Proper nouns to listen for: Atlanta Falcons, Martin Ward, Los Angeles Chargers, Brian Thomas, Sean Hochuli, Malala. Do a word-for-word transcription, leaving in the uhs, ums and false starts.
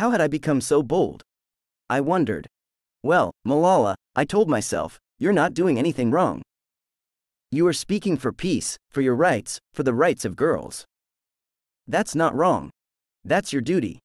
How had I become so bold? I wondered. Well, Malala, I told myself, you're not doing anything wrong. You are speaking for peace, for your rights, for the rights of girls. That's not wrong. That's your duty.